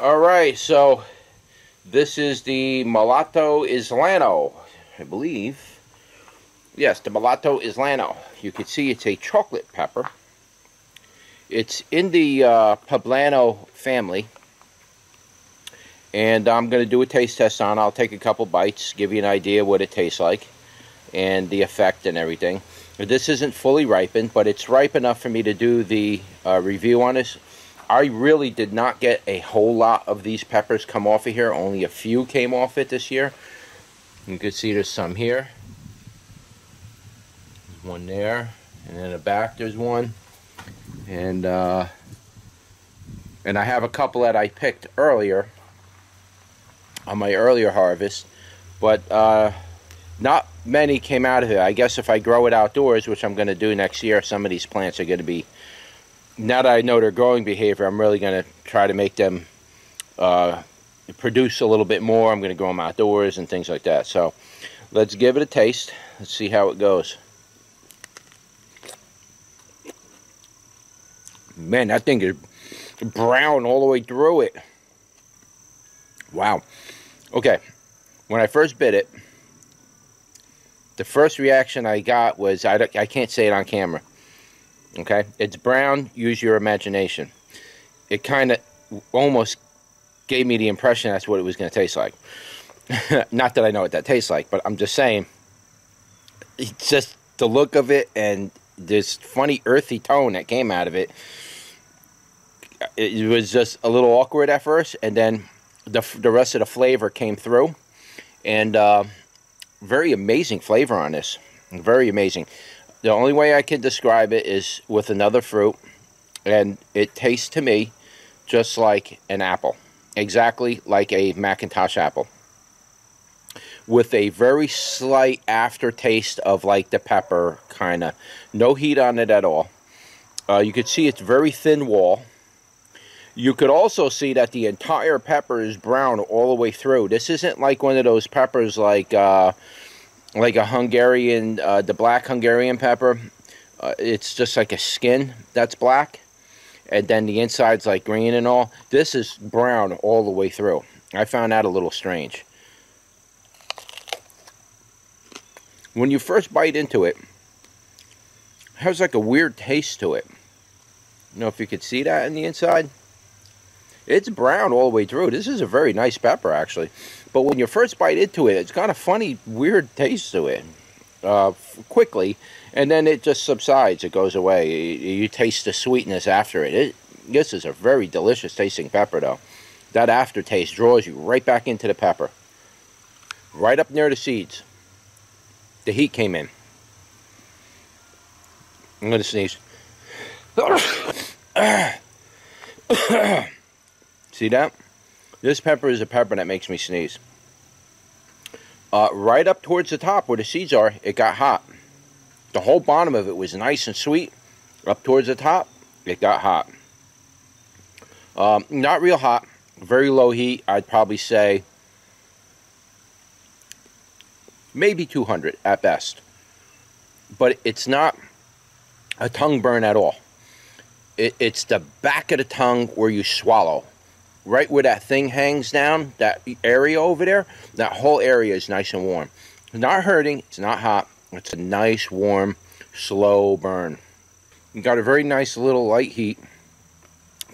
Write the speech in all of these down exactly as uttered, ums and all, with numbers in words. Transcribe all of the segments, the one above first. Alright, so this is the Mulato Isleno, I believe. Yes, the Mulato Isleno. You can see it's a chocolate pepper. It's in the uh, poblano family. And I'm going to do a taste test on it. I'll take a couple bites, give you an idea what it tastes like and the effect and everything. This isn't fully ripened, but it's ripe enough for me to do the uh, review on this. I really did not get a whole lot of these peppers come off of here. Only a few came off it this year. You can see there's some here. There's one there. And in the back there's one. And, uh, and I have a couple that I picked earlier on my earlier harvest. But uh, not many came out of it. I guess if I grow it outdoors, which I'm going to do next year, some of these plants are going to be... Now that I know their growing behavior, I'm really going to try to make them uh, produce a little bit more. I'm going to grow them outdoors and things like that. So let's give it a taste. Let's see how it goes. Man, that thing is brown all the way through it. Wow. Okay. When I first bit it, the first reaction I got was, I, I can't say it on camera. Okay, it's brown, use your imagination. It kind of almost gave me the impression that's what it was going to taste like. Not that I know what that tastes like, but I'm just saying, it's just the look of it and this funny earthy tone that came out of it. It was just a little awkward at first, and then the, the rest of the flavor came through. And uh, very amazing flavor on this, very amazing. The only way I can describe it is with another fruit, and it tastes to me just like an apple, exactly like a Macintosh apple, with a very slight aftertaste of like the pepper, kind of. No heat on it at all. Uh, you could see it's very thin wall. You could also see that the entire pepper is brown all the way through. This isn't like one of those peppers like... Uh, like a Hungarian, uh, the black Hungarian pepper. Uh, it's just like a skin that's black, and then the inside's like green and all. This is brown all the way through. I found that a little strange. When you first bite into it, it has like a weird taste to it. You know, if you could see that in the inside. It's brown all the way through. This is a very nice pepper, actually. But when you first bite into it, it's got a funny, weird taste to it uh, quickly. And then it just subsides. It goes away. You, you taste the sweetness after it. it. This is a very delicious tasting pepper, though. That aftertaste draws you right back into the pepper. Right up near the seeds. The heat came in. I'm going to sneeze. See that? This pepper is a pepper that makes me sneeze. Uh, right up towards the top where the seeds are, it got hot. The whole bottom of it was nice and sweet. Up towards the top, it got hot. Um, not real hot. Very low heat. I'd probably say maybe two hundred at best. But it's not a tongue burn at all. It, it's the back of the tongue where you swallow. Right where that thing hangs down, that area over there, that whole area is nice and warm. It's not hurting, it's not hot. It's a nice, warm, slow burn. You got a very nice little light heat,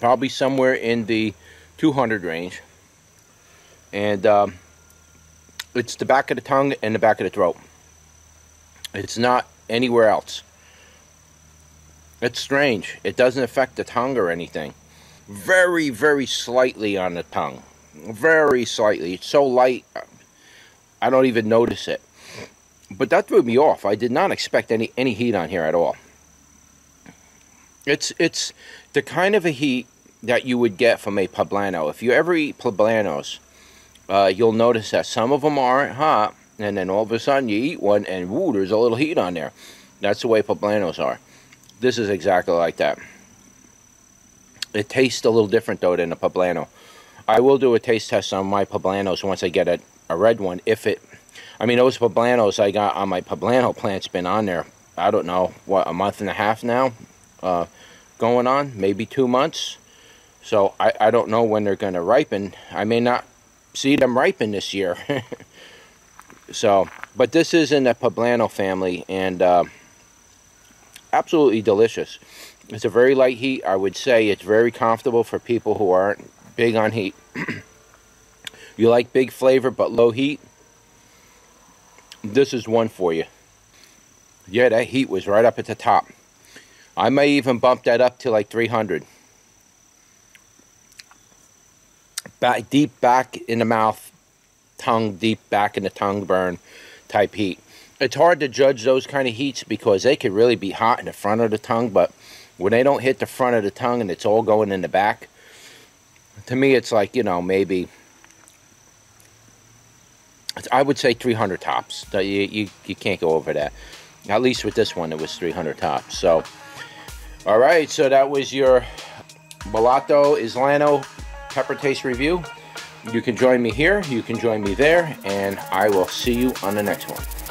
probably somewhere in the two hundred range. And um, it's the back of the tongue and the back of the throat. It's not anywhere else. It's strange. It doesn't affect the tongue or anything. Very, very slightly on the tongue. Very slightly. It's so light, I don't even notice it. But that threw me off. I did not expect any, any heat on here at all. It's, it's the kind of a heat that you would get from a poblano. If you ever eat poblanos, uh, you'll notice that some of them aren't hot, and then all of a sudden you eat one, and woo, there's a little heat on there. That's the way poblanos are. This is exactly like that. It tastes a little different, though, than a poblano. I will do a taste test on my poblanos once I get a, a red one. If it, I mean, those poblanos I got on my poblano plant's been on there, I don't know, what, a month and a half now? Uh, going on, maybe two months. So I, I don't know when they're going to ripen. I may not see them ripen this year. So, but this is in the poblano family, and uh, absolutely delicious. It's a very light heat. I would say it's very comfortable for people who aren't big on heat. You like big flavor but low heat? This is one for you. Yeah, that heat was right up at the top. I may even bump that up to like three hundred. Back, deep back in the mouth, tongue deep back in the tongue burn type heat. It's hard to judge those kind of heats because they could really be hot in the front of the tongue, but when they don't hit the front of the tongue and it's all going in the back, to me it's like, you know, maybe, I would say three hundred tops. You, you, you can't go over that. At least with this one, it was three hundred tops. So, all right, so that was your Mulato Isleno Pepper Taste Review. You can join me here, you can join me there, and I will see you on the next one.